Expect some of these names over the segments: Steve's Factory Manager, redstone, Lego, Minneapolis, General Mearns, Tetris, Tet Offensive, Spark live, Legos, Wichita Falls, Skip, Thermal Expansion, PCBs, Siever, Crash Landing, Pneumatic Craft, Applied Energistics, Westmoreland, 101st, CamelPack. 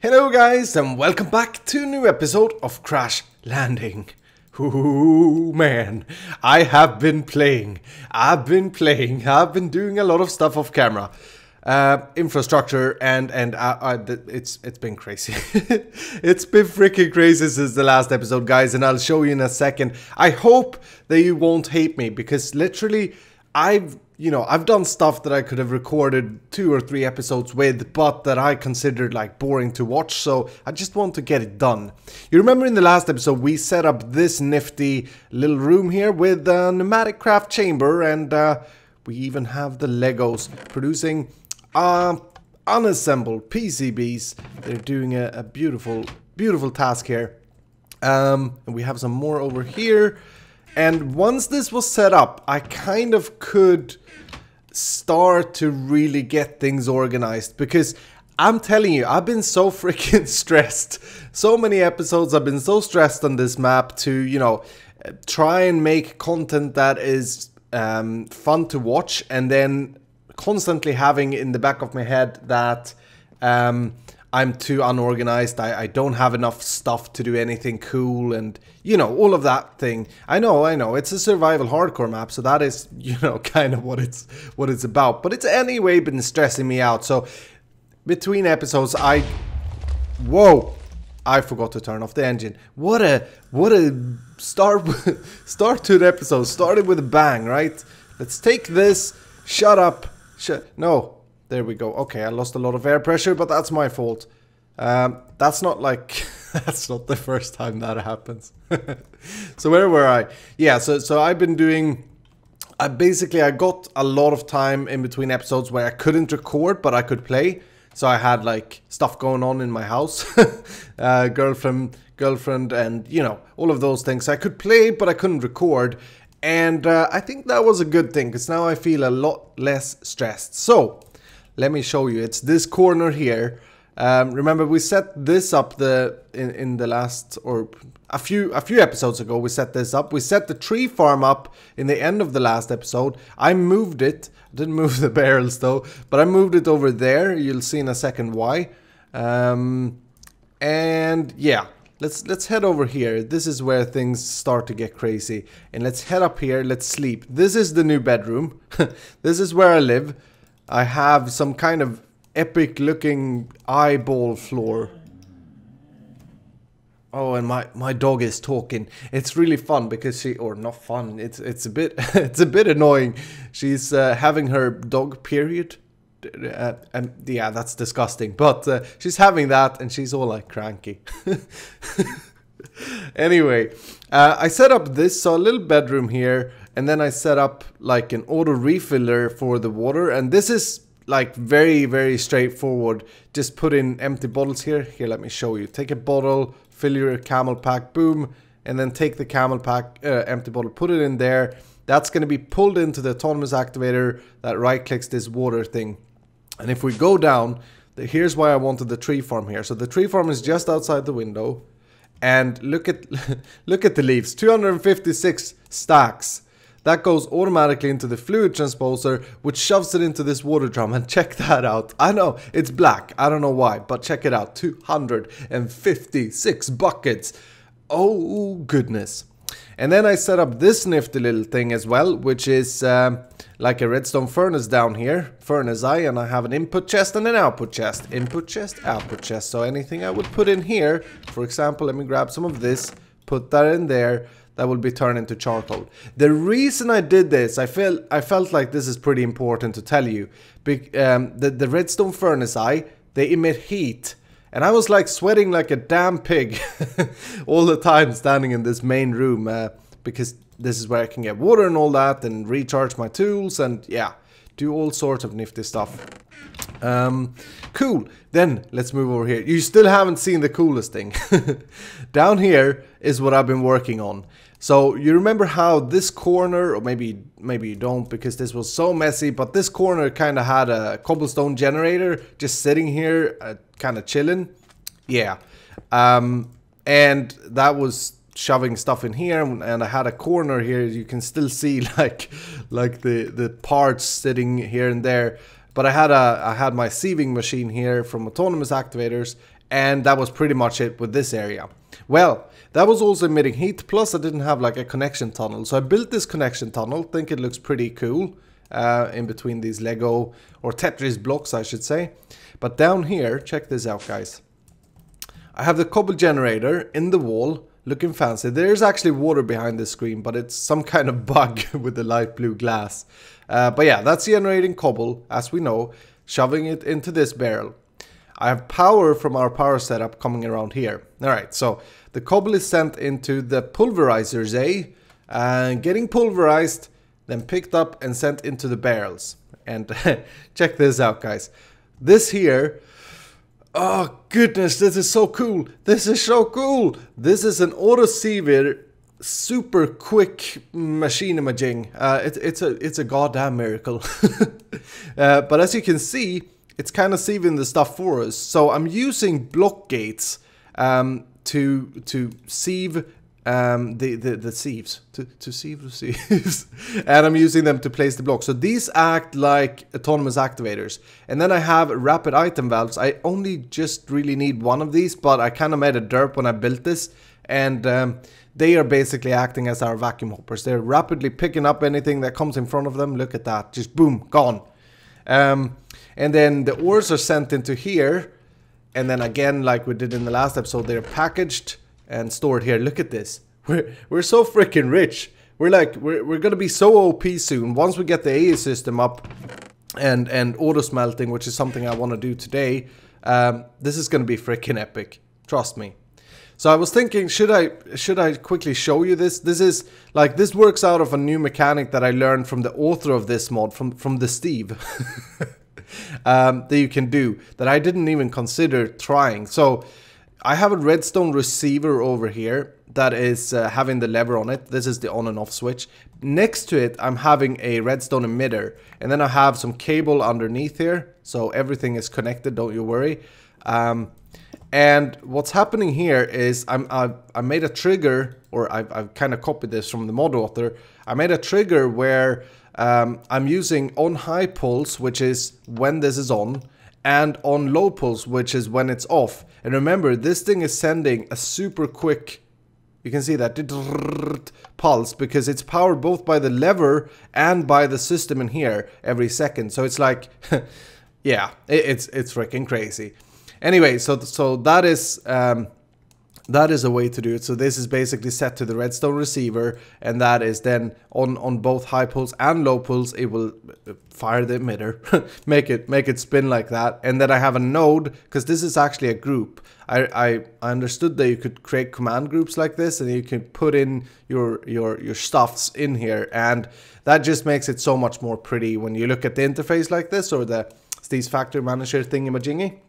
Hello guys and welcome back to a new episode of Crash Landing. Ooh man, I have been playing. I've been doing a lot of stuff off camera. Infrastructure and it's been crazy. It's been freaking crazy since the last episode guys, and I'll show you in a second. I hope that you won't hate me because literally I've done stuff that I could have recorded 2 or 3 episodes with, but that I considered like boring to watch, so I just want to get it done. You remember in the last episode we set up this nifty little room here with a pneumatic craft chamber, and we even have the Legos producing unassembled PCBs. They're doing a beautiful, beautiful task here. And we have some more over here. And once this was set up, I kind of could start to really get things organized, because I'm telling you, I've been so freaking stressed. So many episodes I've been so stressed on this map to, you know, try and make content that is fun to watch, and then constantly having in the back of my head that I'm too unorganized, I don't have enough stuff to do anything cool, and you know, all of that thing. I know, it's a survival hardcore map, so that is, you know, kind of what it's about. But it's anyway been stressing me out, so between episodes Whoa! I forgot to turn off the engine. What a start to an episode. Started with a bang, right? Let's take this. Shut up. No. There we go. Okay, I lost a lot of air pressure, but that's my fault. That's not like... that's not the first time that happens. So where were I? Yeah, so I've been doing... I got a lot of time in between episodes where I couldn't record, but I could play. So I had like stuff going on in my house. Girlfriend, and you know, all of those things. I could play, but I couldn't record. And I think that was a good thing, because now I feel a lot less stressed. So... let me show you. It's this corner here. Remember, we set this up in the last, or a few episodes ago, we set this up. We set the tree farm up in the end of the last episode. I moved it. I didn't move the barrels though, but I moved it over there. You'll see in a second why. And yeah, let's head over here. This is where things start to get crazy. And let's head up here. Let's sleep. This is the new bedroom. This is where I live. I have some kind of epic looking eyeball floor. Oh, and my dog is talking. It's really fun because she, or not fun, it's a bit it's a bit annoying. She's having her dog period, and yeah, that's disgusting, but she's having that and she's all like cranky. Anyway, I set up this, so a little bedroom here, and then I set up like an auto refiller for the water, and this is like very, very straightforward. Just put in empty bottles here. Here, let me show you. Take a bottle, fill your CamelPack, boom, and then take the CamelPack empty bottle, put it in there. That's going to be pulled into the autonomous activator that right clicks this water thing. And if we go down, here's why I wanted the tree farm here. So the tree farm is just outside the window. And look at the leaves, 256 stacks. That goes automatically into the fluid transposer, which shoves it into this water drum, and check that out. I know, it's black, I don't know why, but check it out, 256 buckets. Oh goodness. And then I set up this nifty little thing as well, which is like a redstone furnace down here. Furnace eye, and I have an input chest and an output chest. Input chest, output chest. So anything I would put in here, for example, let me grab some of this, put that in there, that will be turned into charcoal. The reason I did this, I felt like this is pretty important to tell you. The redstone furnace eye, they emit heat. And I was like sweating like a damn pig all the time standing in this main room, because this is where I can get water and all that, and recharge my tools, and yeah, do all sorts of nifty stuff. Cool. Then let's move over here. You still haven't seen the coolest thing. Down here is what I've been working on. So you remember how this corner, or maybe you don't because this was so messy, but this corner kind of had a cobblestone generator just sitting here, kind of chilling. Yeah. And that was shoving stuff in here, and I had a corner here. You can still see like the parts sitting here and there. But I had my sieving machine here from autonomous activators, and that was pretty much it with this area. Well, that was also emitting heat, plus I didn't have like a connection tunnel. So I built this connection tunnel, think it looks pretty cool, in between these Lego or Tetris blocks I should say. But down here, check this out guys, I have the cobble generator in the wall, looking fancy. There's actually water behind this screen, but it's some kind of bug with the light blue glass. But yeah, that's generating cobble, as we know, shoving it into this barrel. I have power from our power setup coming around here. Alright, so the cobble is sent into the pulverizers, eh? And getting pulverized, then picked up and sent into the barrels. And check this out, guys. This here, oh goodness, this is so cool. This is so cool. This is an auto siever, super quick machine-imaging. It's a goddamn miracle. But as you can see, it's kind of sieving the stuff for us. So I'm using block gates to sieve the sieves. To sieve the sieves. And I'm using them to place the blocks. So these act like autonomous activators. And then I have rapid item valves. I only just really need one of these, but I kind of made a derp when I built this. And they are basically acting as our vacuum hoppers. They're rapidly picking up anything that comes in front of them. Look at that. Just boom, gone. And then the ores are sent into here, and then again, like we did in the last episode, they're packaged and stored here. Look at this. We're so freaking rich. We're gonna be so OP soon. Once we get the AA system up and auto smelting, which is something I want to do today, this is gonna be freaking epic. Trust me. So I was thinking, should I quickly show you this? This is like, this works out of a new mechanic that I learned from the author of this mod, from the Steve, that you can do, that I didn't even consider trying. So I have a redstone receiver over here that is having the lever on it. This is the on and off switch. Next to it, I'm having a redstone emitter, and then I have some cable underneath here. So everything is connected, don't you worry. And what's happening here is I made a trigger, or I've kind of copied this from the mod author. I made a trigger where I'm using on high pulse, which is when this is on, and on low pulse, which is when it's off. And remember, this thing is sending a super quick, you can see that, pulse, because it's powered both by the lever and by the system in here every second. So it's like, yeah, it's freaking crazy. Anyway, so that is a way to do it. So this is basically set to the redstone receiver, and that is then on both high pulse and low pulse. It will fire the emitter, make it spin like that. And then I have a node, because this is actually a group. I understood that you could create command groups like this, and you can put in your stuffs in here, and that just makes it so much more pretty when you look at the interface like this, or the Steve's Factory Manager thingy-majingy.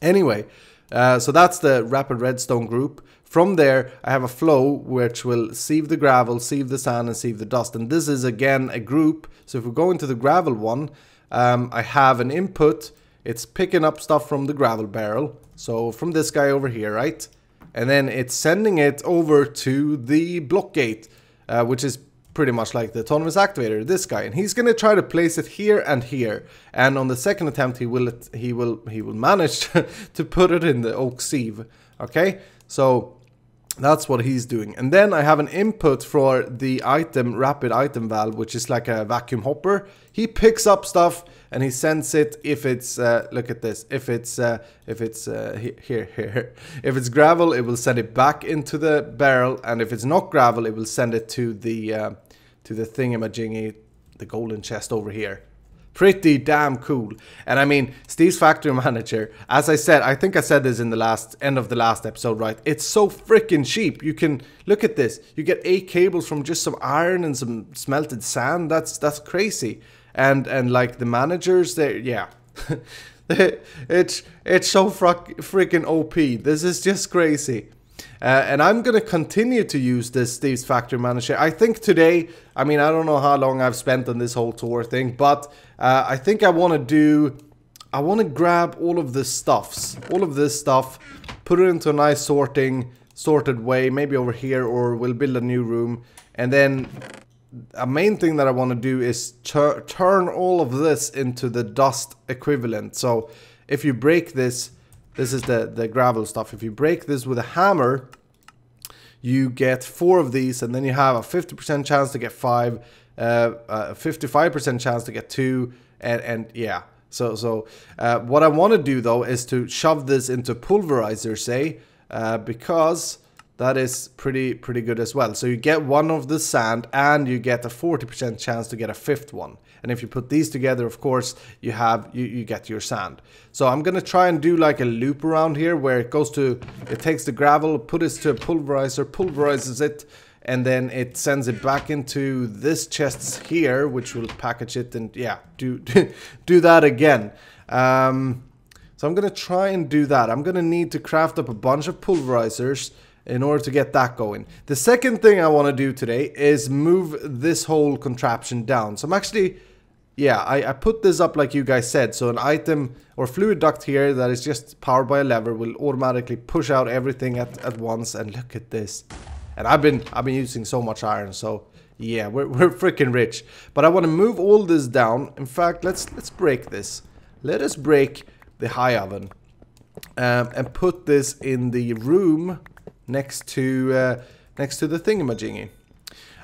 Anyway, so that's the rapid redstone group. From there, I have a flow which will sieve the gravel, sieve the sand, and sieve the dust. And this is, again, a group. So if we go into the gravel one, I have an input. It's picking up stuff from the gravel barrel. So from this guy over here, right? And then it's sending it over to the block gate, which is pretty much like the autonomous activator, this guy, and he's gonna try to place it here and here. And on the second attempt, he will manage to put it in the oak sieve. Okay, so that's what he's doing. And then I have an input for the item rapid item valve, which is like a vacuum hopper. He picks up stuff and he sends it. If it's look at this, if it's gravel, it will send it back into the barrel, and if it's not gravel, it will send it to the thingamajingy, the golden chest over here. Pretty damn cool. And I mean, Steve's Factory Manager, as I said, I think I said this in the end of the last episode, right? It's so freaking cheap. You can look at this. You get 8 cables from just some iron and some smelted sand. That's crazy. And like the managers, they, yeah, it's so freaking OP. This is just crazy. And I'm gonna continue to use this Steve's Factory Manager. I think today, I mean, I don't know how long I've spent on this whole tour thing, but I think I want to grab all of the stuffs, all of this stuff, put it into a nice sorted way, maybe over here, or we'll build a new room, and then a main thing that I want to do is turn all of this into the dust equivalent. So if you break this, this is the gravel stuff. If you break this with a hammer, you get 4 of these, and then you have a 50% chance to get 5, a 55% chance to get 2, and yeah. So what I want to do though is to shove this into pulverizer, say, because that is pretty good as well. So you get 1 of the sand, and you get a 40% chance to get a 5th one. And if you put these together, of course, you have you get your sand. So I'm gonna try and do like a loop around here where it goes to, it takes the gravel, puts it to a pulverizer, pulverizes it, and then it sends it back into this chest here, which will package it, and yeah, do that again. So I'm gonna try and do that. I'm gonna need to craft up a bunch of pulverizers in order to get that going. The second thing I want to do today is move this whole contraption down. So I'm actually, yeah, I put this up like you guys said. So an item or fluid duct here that is just powered by a lever will automatically push out everything at once. And look at this. And I've been using so much iron. So yeah, we're freaking rich. But I want to move all this down. In fact, let's break this. Let us break the high oven and put this in the room next to the thingamajiggy.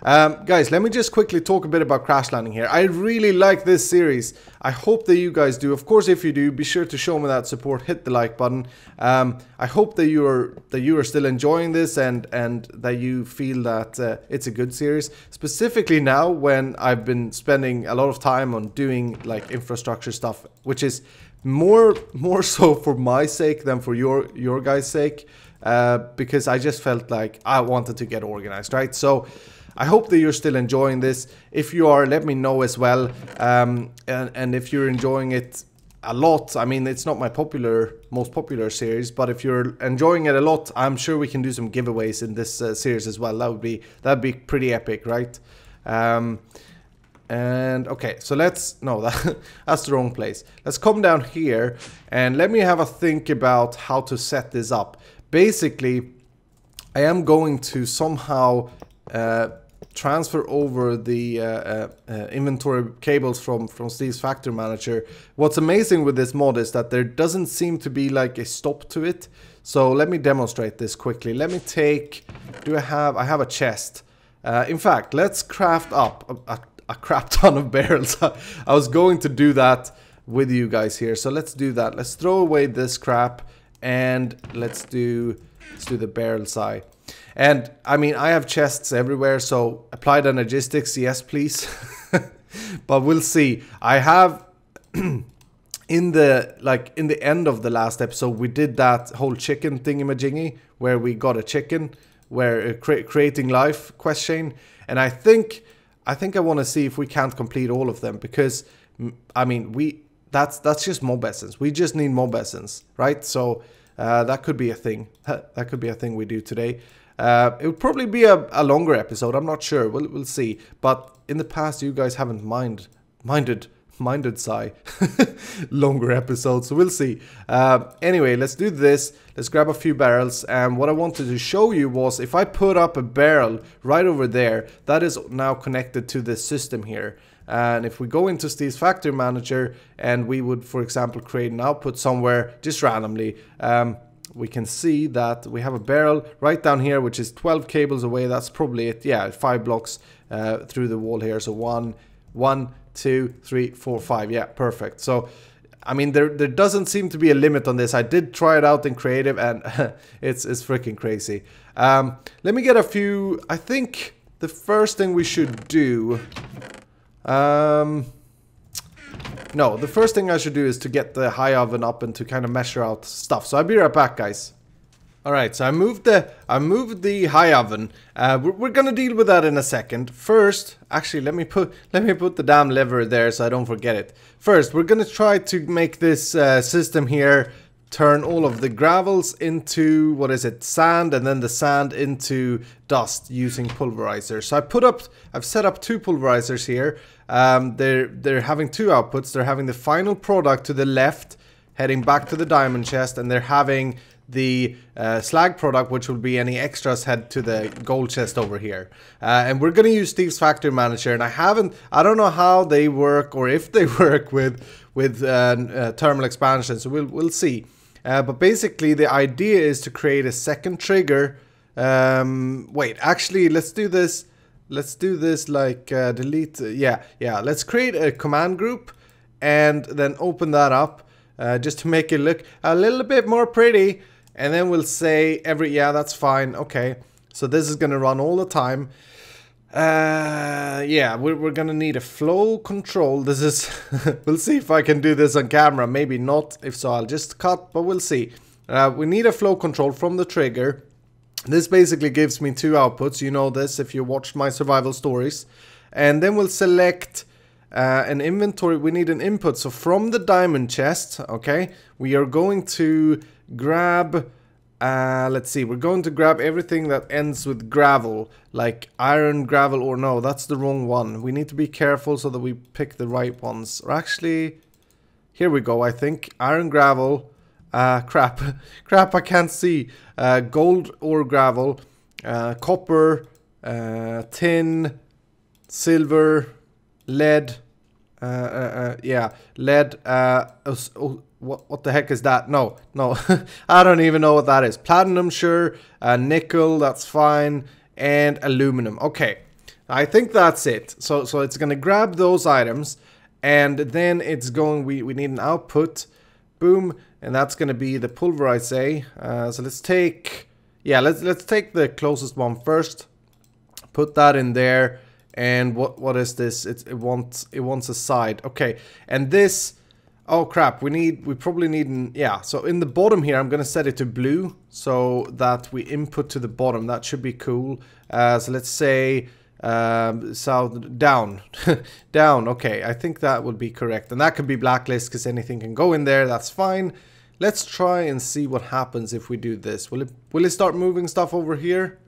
Guys, let me just quickly talk a bit about Crash Landing here. I really like this series. I hope that you guys do. Of course, if you do, be sure to show me that support. Hit the like button. I hope that you are still enjoying this and that you feel that it's a good series. Specifically now when I've been spending a lot of time on doing like infrastructure stuff, which is more so for my sake than for your guys' sake. Because I just felt like I wanted to get organized, right? So I hope that you're still enjoying this. If you are, let me know as well. And if you're enjoying it a lot, I mean, it's not my most popular series, but if you're enjoying it a lot, I'm sure we can do some giveaways in this series as well. That'd be pretty epic, right? And okay, so that's the wrong place. Let's come down here and let me have a think about how to set this up. Basically, I am going to somehow transfer over the inventory cables from Steve's Factory Manager. What's amazing with this mod is that there doesn't seem to be like a stop to it. So let me demonstrate this quickly. Let me take... I have a chest. In fact, let's craft up a crap ton of barrels. I was going to do that with you guys here. So let's do that. Let's throw away this crap. And let's do the barrel side. And I mean, I have chests everywhere, so Applied Energistics, yes please. But we'll see. I have in the end of the last episode, we did that whole chicken thingamajiggy where we got a chicken, where creating life quest chain, and I think I want to see if we can't complete all of them, because I mean, that's just mob essence. We just need mob essence, right? So that could be a thing. That could be a thing we do today. It would probably be a longer episode. I'm not sure. We'll see. But in the past, you guys haven't minded longer episodes. So we'll see. Anyway, let's do this. Let's grab a few barrels. And what I wanted to show you was if I put up a barrel right over there, that is now connected to this system here. And if we go into Steve's Factory Manager and we would, for example, create an output somewhere just randomly, we can see that we have a barrel right down here, which is 12 cables away. That's probably it. Yeah, 5 blocks through the wall here. So 1, 2, 3, 4, 5. Yeah, perfect. So, I mean, there doesn't seem to be a limit on this. I did try it out in creative, and it's freaking crazy. Let me get a few. I think the first thing we should do... no, the first thing I should do is to get the high oven up and to kind of measure out stuff. So I'll be right back, guys. Alright, so I moved the high oven. We're gonna deal with that in a second. First, actually, let me put the damn lever there so I don't forget it. First, we're gonna try to make this system here turn all of the gravels into, what is it, sand, and then the sand into dust using pulverizers. So I've set up 2 pulverizers here. They're having 2 outputs. They're having the final product to the left, heading back to the diamond chest, and they're having the slag product, which will be any extras, head to the gold chest over here. And we're gonna use Steve's Factory Manager, and I don't know how they work or if they work with thermal expansion, so we'll see. But basically the idea is to create a second trigger. Wait, actually let's do this. Let's do this like delete, yeah, let's create a command group and then open that up just to make it look a little bit more pretty. And then we'll say every, yeah, that's fine, okay. So this is gonna run all the time. Yeah, we're gonna need a flow control. This is, we'll see if I can do this on camera, maybe not. If so, I'll just cut, but we'll see. We need a flow control from the trigger. This basically gives me two outputs, you know this if you watched my survival stories. And then we'll select an inventory, we need an input. So from the diamond chest, okay, we are going to grab, let's see, we're going to grab everything that ends with gravel. Like iron, gravel, or no, that's the wrong one. We need to be careful so that we pick the right ones. Or actually, here we go, I think, iron, gravel. Crap, I can't see. Gold or gravel, copper, tin, silver, lead, yeah, lead, what the heck is that? No, I don't even know what that is. Platinum, sure, nickel, that's fine, and aluminum. Okay, I think that's it. So it's gonna grab those items, and then it's going, we need an output, boom. And that's gonna be the pulverize. So let's take, yeah, let's take the closest one first. Put that in there. And what is this? It wants a side. Okay. And this, oh crap. We probably need yeah. So in the bottom here, I'm gonna set it to blue so that we input to the bottom. That should be cool. So let's say south down, down. Okay, I think that would be correct, and that could be blacklist because anything can go in there. That's fine. Let's try and see what happens if we do this. Will it start moving stuff over here?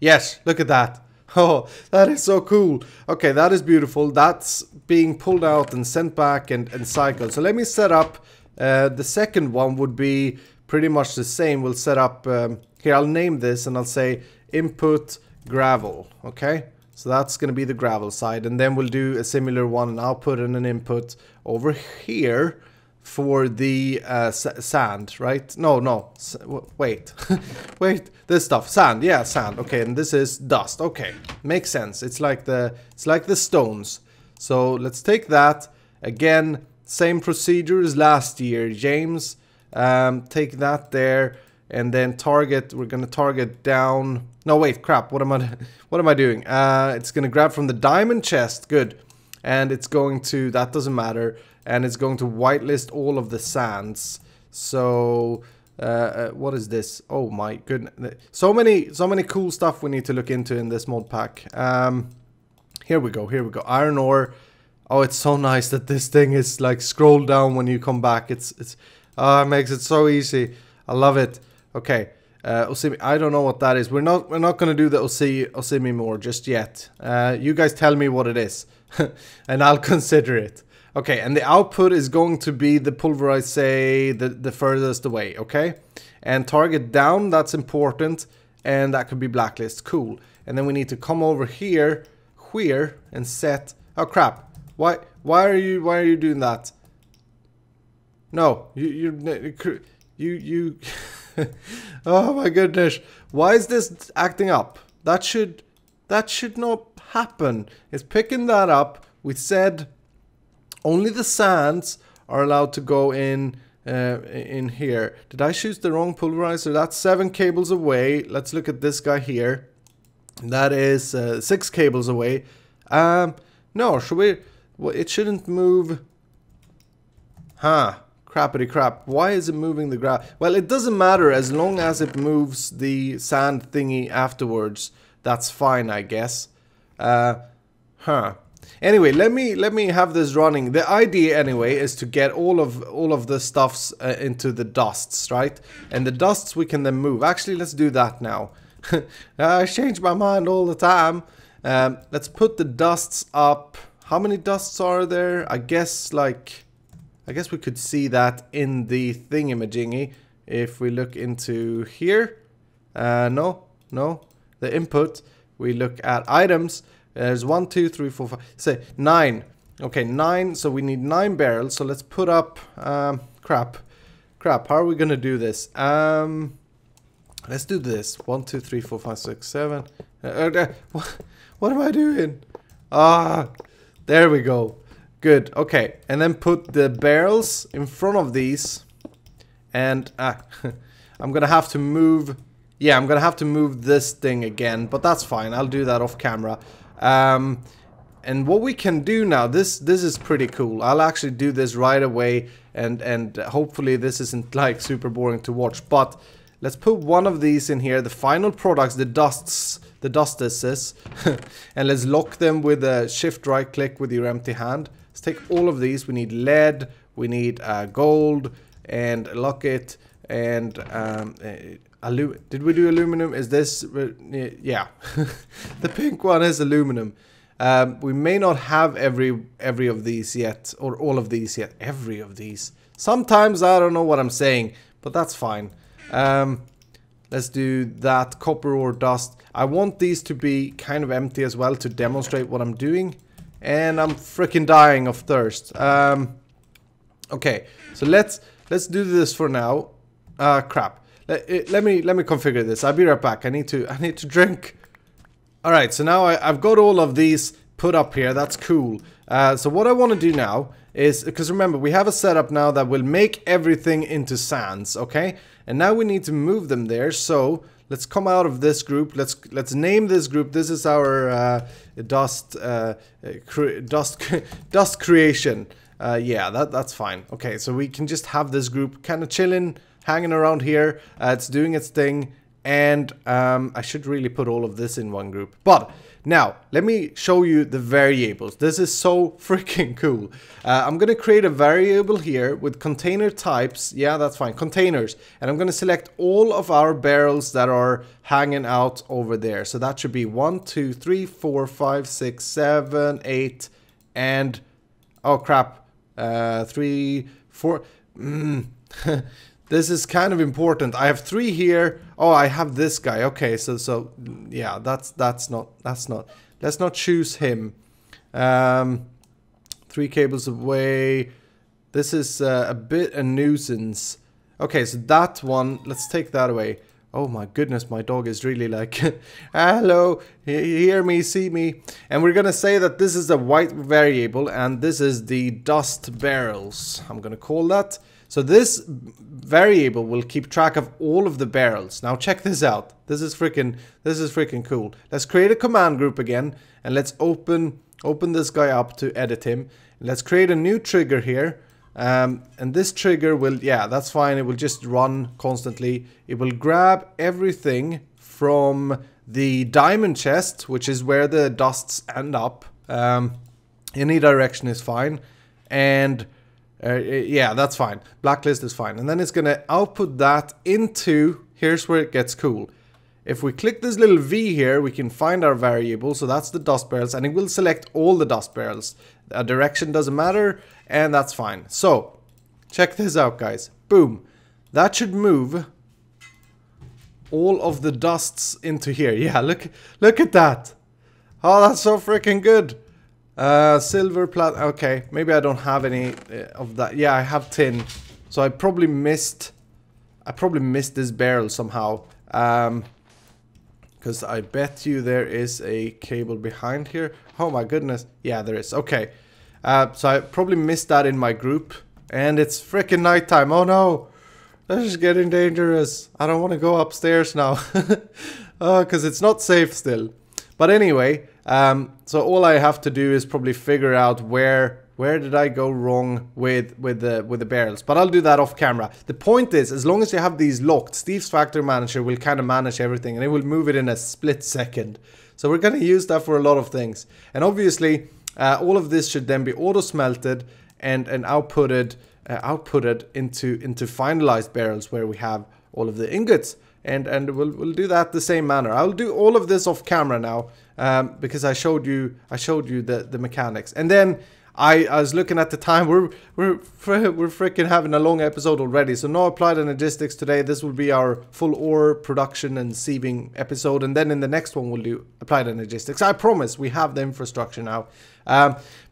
Yes. Look at that. Oh, that is so cool. Okay, that is beautiful. That's being pulled out and sent back and cycled. So let me set up. The second one would be pretty much the same. We'll set up here. I'll name this and I'll say input. Gravel, okay, so that's going to be the gravel side, and then we'll do a similar one, and I'll put in an input over here for the sand, right? No, wait, wait, this stuff, sand, yeah, sand, okay, and this is dust, okay, makes sense. It's like the stones. So let's take that again, same procedure as last year, James. Take that there. And then target, we're gonna target down. No, wait, crap, what am I doing? It's gonna grab from the diamond chest, good. And it's going to, that doesn't matter. And it's going to whitelist all of the sands. So, what is this? Oh my goodness. So many cool stuff we need to look into in this mod pack. Here we go, iron ore. Oh, it's so nice that this thing is like scrolled down when you come back. It makes it so easy. I love it. Okay, Osimi, I don't know what that is. We're not gonna do the Osimi more just yet. You guys tell me what it is, and I'll consider it. Okay, and the output is going to be the pulverize, say the furthest away. Okay, and target down. That's important, and that could be blacklist. Cool. And then we need to come over here, and set. Oh crap! Why are you doing that? No, you. Oh my goodness, why is this acting up? That should not happen. It's picking that up. We said only the sands are allowed to go in here. Did I choose the wrong pulverizer? That's 7 cables away. Let's look at this guy here. That is 6 cables away. No, should we? Well, it shouldn't move. Huh. Crappity crap, why is it moving the gravel? Well, it doesn't matter as long as it moves the sand thingy afterwards. That's fine, I guess. Anyway, let me have this running. The idea anyway is to get all of the stuffs into the dusts, right? And the dusts we can then move. Actually, let's do that now. I change my mind all the time. Let's put the dusts up. How many dusts are there? I guess we could see that in the thingamajiggy. If we look into here, no, the input, we look at items, there's 1, 2, 3, 4, 5, say 9. Okay, 9, so we need 9 barrels, so let's put up, crap, how are we gonna do this? Let's do this, 1, 2, 3, 4, 5, 6, 7, what am I doing? Ah, there we go, good, okay, and then put the barrels in front of these, and, I'm gonna have to move, yeah, I'm gonna have to move this thing again, but that's fine, I'll do that off camera. And what we can do now, this is pretty cool. I'll actually do this right away, and hopefully this isn't like super boring to watch. But let's put one of these in here, the final products, the dusteses, and let's lock them with a shift right click with your empty hand. Let's take all of these. We need lead, we need gold, and lock it, and did we do aluminum? Is this, yeah, the pink one is aluminum. We may not have every of these yet, or all of these yet, every of these. Sometimes I don't know what I'm saying, but that's fine. Let's do that, copper or dust. I want these to be kind of empty as well to demonstrate what I'm doing. And I'm freaking dying of thirst. Okay, so let's do this for now. Crap. Let me configure this. I'll be right back. I need to drink. Alright, so now I've got all of these put up here, that's cool. So what I want to do now is, because remember, we have a setup now that will make everything into sands, okay? And now we need to move them there, so let's come out of this group, let's name this group, this is our dust creation. Yeah, that's fine. Okay, so we can just have this group kind of chilling, hanging around here, it's doing its thing. And I should really put all of this in one group. But now, let me show you the variables. This is so freaking cool. I'm going to create a variable here with container types. Yeah, that's fine. Containers. And I'm going to select all of our barrels that are hanging out over there. So that should be 1, 2, 3, 4, 5, 6, 7, 8. And, oh crap, 3, 4. This is kind of important. I have 3 here. Oh, I have this guy. Okay, so yeah, that's not. Let's not choose him. 3 cables away. This is a bit a nuisance. Okay, so that one. Let's take that away. Oh my goodness, my dog is really like, hello, hear me, see me. And we're gonna say that this is a white variable, and this is the dust barrels. I'm gonna call that. So this variable will keep track of all of the barrels. Now check this out. This is freaking cool. Let's create a command group again, and let's open this guy up to edit him. Let's create a new trigger here, and this trigger will, yeah, that's fine. It will just run constantly. It will grab everything from the diamond chest, which is where the dusts end up. Any direction is fine, and yeah, that's fine. Blacklist is fine. And then it's going to output that into, here's where it gets cool. If we click this little V here, we can find our variable. So that's the dust barrels, and it will select all the dust barrels. A direction doesn't matter, and that's fine. So check this out, guys. Boom. That should move all of the dusts into here. Yeah, look at that. Oh, that's so freaking good. Silver, platinum, okay, maybe I don't have any of that. Yeah, I have tin, so I probably missed this barrel somehow, because I bet you there is a cable behind here. Oh my goodness, yeah, there is. Okay, so I probably missed that in my group, and it's freaking nighttime. Oh no, this is getting dangerous. I don't want to go upstairs now, because it's not safe still. But anyway, so all I have to do is probably figure out where did I go wrong with the barrels. But I'll do that off camera. The point is, as long as you have these locked, Steve's Factory Manager will kind of manage everything, and it will move it in a split second. So we're going to use that for a lot of things. And obviously, all of this should then be auto-smelted and outputted into finalized barrels where we have all of the ingots. And we'll do that the same manner. I'll do all of this off camera now, because I showed you the mechanics. And then I was looking at the time, we're freaking having a long episode already. So no Applied Energistics today. This will be our full ore production and sieving episode, and then in the next one we'll do Applied Energistics. I promise we have the infrastructure now.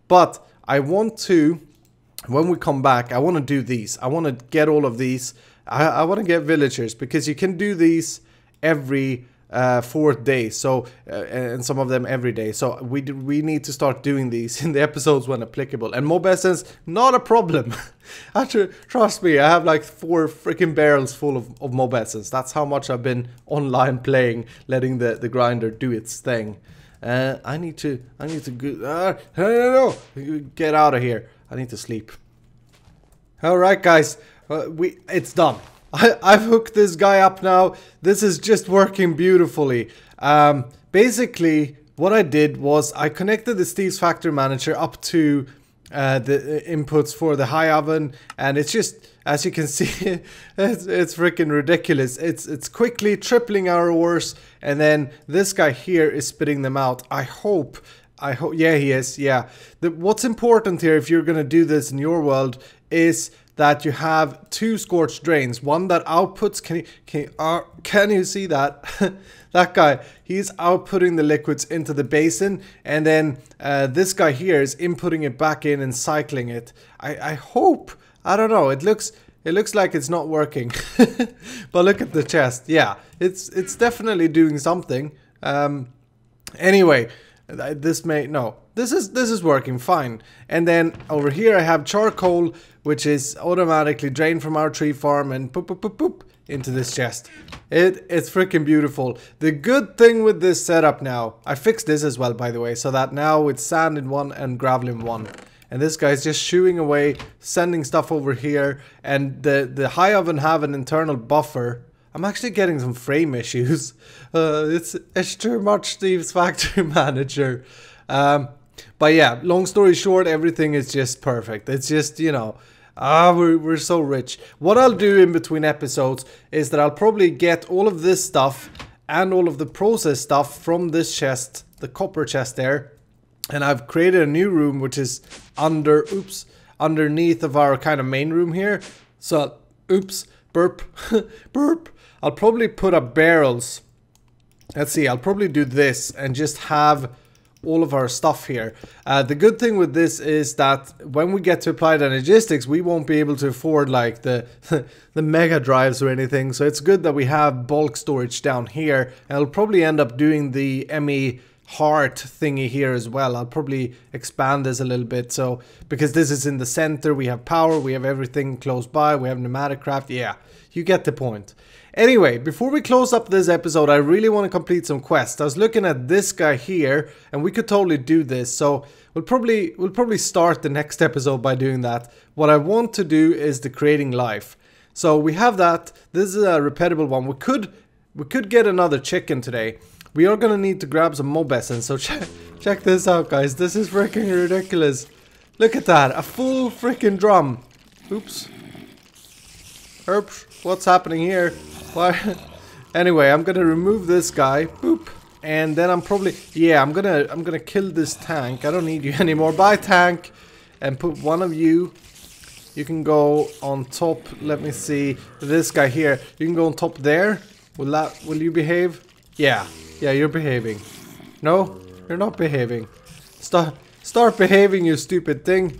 But I want to, when we come back, I want to do these. I want to get all of these. I want to get villagers, because you can do these every 4th day, so and some of them every day. So we need to start doing these in the episodes when applicable. And mob essence, not a problem. Trust me, I have like 4 freaking barrels full of mob essence. That's how much I've been online playing, letting the grinder do its thing. I need to go, no, get out of here. I need to sleep. All right, guys, it's done. I've hooked this guy up now. This is just working beautifully. Basically, what I did was I connected the Steve's Factory Manager up to the inputs for the high oven, and it's just, as you can see, it's freaking ridiculous. It's quickly tripling our ores, and then this guy here is spitting them out. I hope, yeah, he is, yeah. What's important here, if you're gonna do this in your world, is that you have 2 scorched drains, one that outputs, can you see that? That guy, he's outputting the liquids into the basin, and then this guy here is inputting it back in and cycling it. I hope, I don't know, it looks like it's not working. But look at the chest, yeah, it's definitely doing something. Anyway, this is working fine. And then over here I have charcoal, which is automatically drained from our tree farm and poop, poop, poop, poop into this chest. It's freaking beautiful. The good thing with this setup now, I fixed this as well, by the way, so that now it's sand in one and gravel in one. And this guy's just shooing away, sending stuff over here, and the high oven have an internal buffer. I'm actually getting some frame issues. It's too much Steve's Factory Manager. But yeah, long story short, everything is just perfect. It's just, you know, we're so rich. What I'll do in between episodes is that I'll probably get all of this stuff and all of the process stuff from this chest, the copper chest there. And I've created a new room, which is underneath of our kind of main room here. So, oops, burp, burp. I'll probably put up barrels. Let's see, I'll probably do this and just have all of our stuff here. The good thing with this is that when we get to Applied Energistics, we won't be able to afford like the mega drives or anything, so it's good that we have bulk storage down here. And I'll probably end up doing the ME heart thingy here as well. I'll probably expand this a little bit, so because this is in the center, we have power, we have everything close by, we have pneumatic craft, yeah, you get the point. Anyway, before we close up this episode, I really want to complete some quests. I was looking at this guy here, and we could totally do this, so we'll probably start the next episode by doing that. What I want to do is the creating life. So we have that. This is a repeatable one. We could get another chicken today. We are gonna need to grab some mob essence, so check this out, guys. This is freaking ridiculous. Look at that, a full freaking drum. Oops. Oops. What's happening here? Why? Anyway, I'm gonna remove this guy. Boop. And then I'm gonna kill this tank. I don't need you anymore. Bye, tank. And put one of you. You can go on top. Let me see. This guy here. You can go on top there. Will you behave? Yeah. Yeah, you're behaving. No, you're not behaving. Start behaving, you stupid thing.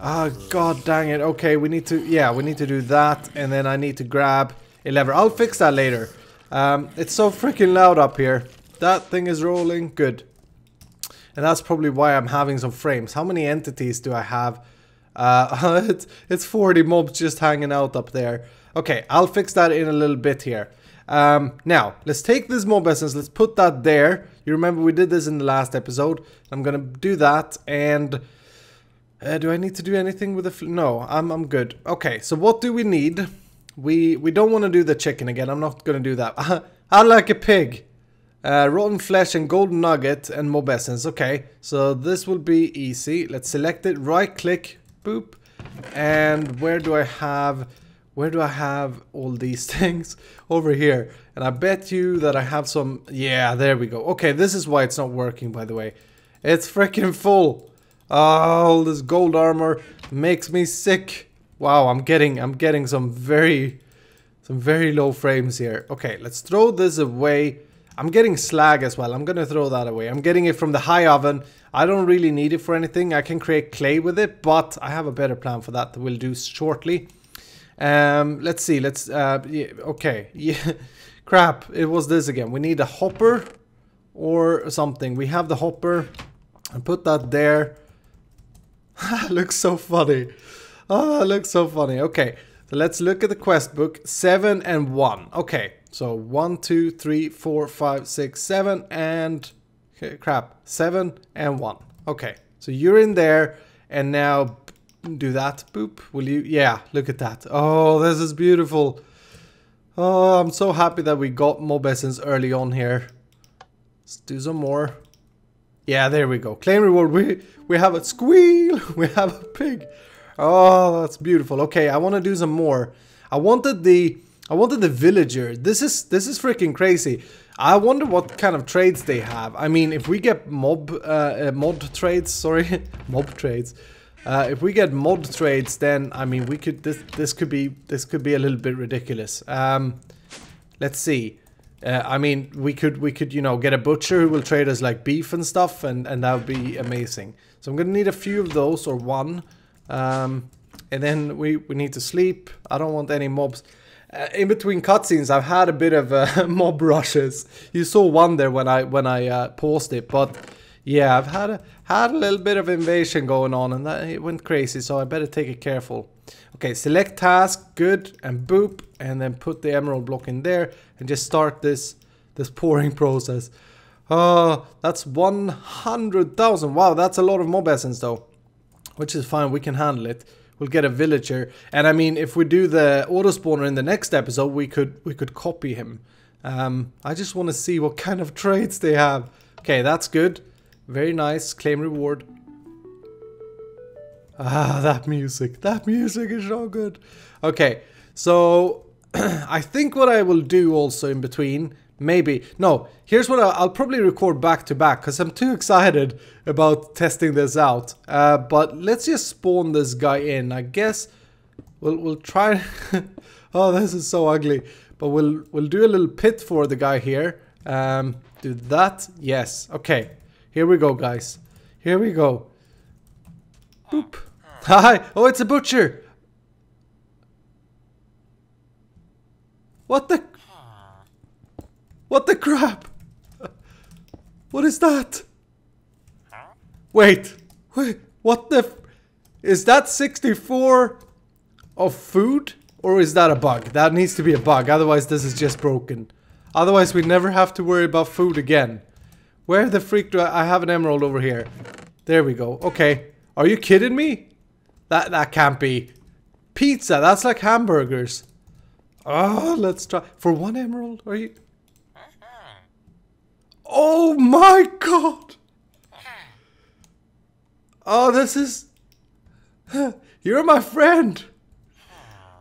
Ah, god dang it. Okay, we need to do that, and then I need to grab a lever. I'll fix that later. It's so freaking loud up here. That thing is rolling. Good. And that's probably why I'm having some frames. How many entities do I have? It's 40 mobs just hanging out up there. Okay, I'll fix that in a little bit here. Now, let's take this mob essence, let's put that there. You remember we did this in the last episode. I'm gonna do that, and do I need to do anything with the no, I'm good. Okay, so what do we need? We don't want to do the chicken again. I'm not gonna do that. I like a pig. Rotten flesh and golden nugget and mob essence. Okay, so this will be easy. Let's select it, right click, boop. And where do I have all these things? Over here. And I bet you that I have some. Yeah, there we go. Okay, this is why it's not working, by the way. It's freaking full. Oh, this gold armor makes me sick. Wow, I'm getting some very low frames here. Okay, let's throw this away. I'm getting slag as well. I'm gonna throw that away. I'm getting it from the high oven. I don't really need it for anything. I can create clay with it, but I have a better plan for that we'll do shortly. Let's see. Let's okay. Yeah. Crap, it was this again. We need a hopper or something. We have the hopper. And put that there. Looks so funny. Oh, looks so funny. Okay, so let's look at the quest book. 7 and 1. Okay, so 1, 2, 3, 4, 5, 6, 7 and okay, crap. 7 and 1. Okay, so you're in there, and now do that. Boop. Will you? Yeah. Look at that. Oh, this is beautiful. Oh, I'm so happy that we got mob essence early on here. Let's do some more. Yeah, there we go. Claim reward. We have a squeal. We have a pig. Oh, that's beautiful. Okay, I want to do some more. I wanted the villager. This is freaking crazy. I wonder what kind of trades they have. I mean, if we get mod trades. If we get mod trades, then I mean, we could this could be a little bit ridiculous. Let's see. I mean, we could you know, get a butcher who will trade us like beef and stuff, and that would be amazing. So I'm gonna need a few of those, or one, and then we need to sleep. I don't want any mobs. In between cutscenes, I've had a bit of mob rushes. You saw one there when I paused it, but yeah, I've had a little bit of invasion going on, and that, it went crazy. So I better take it careful. Okay, select task, good, and boop, and then put the emerald block in there, and just start this pouring process. That's 100,000. Wow, that's a lot of mob essence though, which is fine, we can handle it. We'll get a villager, and I mean, if we do the auto spawner in the next episode, we could copy him. I just want to see what kind of traits they have. Okay, that's good, very nice. Claim reward. Ah, that music is so good. Okay, so I think what I will do also in between, maybe, no, here's what I'll probably record back to back, because I'm too excited about testing this out. But let's just spawn this guy in, I guess. We'll try. Oh, this is so ugly, but we'll do a little pit for the guy here. Do that. Yes. Okay, here we go, guys, here we go. Boop. Hi! Oh, it's a butcher! What the... what the crap? What is that? Wait. Wait. What the... is that 64 of food? Or is that a bug? That needs to be a bug. Otherwise, this is just broken. Otherwise, we never have to worry about food again. Where the freak do I have an emerald over here. There we go. Okay. Are you kidding me? That can't be. Pizza, that's like hamburgers. Oh, let's try. For one emerald, are you? Oh my god! Oh, this is... you're my friend!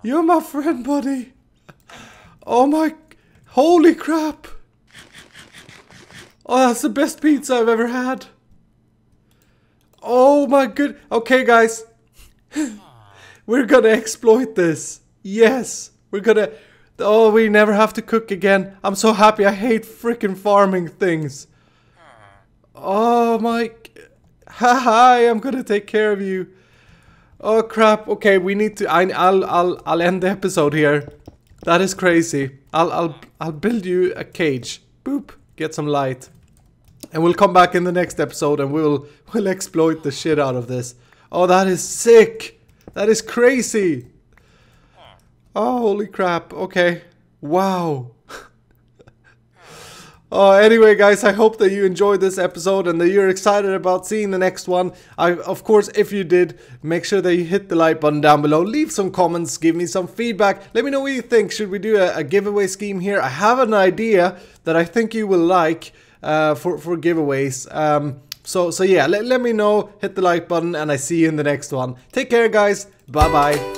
You're my friend, buddy! Oh my... holy crap! Oh, that's the best pizza I've ever had! Oh my good. Okay, guys. We're gonna exploit this. Yes. We're gonna... oh, we never have to cook again. I'm so happy. I hate freaking farming things. Oh my... hi, I'm gonna take care of you. Oh crap. Okay, we need to... I'll end the episode here. That is crazy. I'll build you a cage. Boop. Get some light. And we'll come back in the next episode, and we'll exploit the shit out of this. Oh, that is sick. That is crazy. Oh, holy crap. Okay. Wow. Oh, anyway, guys, I hope that you enjoyed this episode and that you're excited about seeing the next one. Of course, if you did, make sure that you hit the like button down below. Leave some comments. Give me some feedback. Let me know what you think. Should we do a giveaway scheme here? I have an idea that I think you will like. For giveaways. So yeah, let me know, hit the like button, and I see you in the next one. Take care, guys. Bye bye.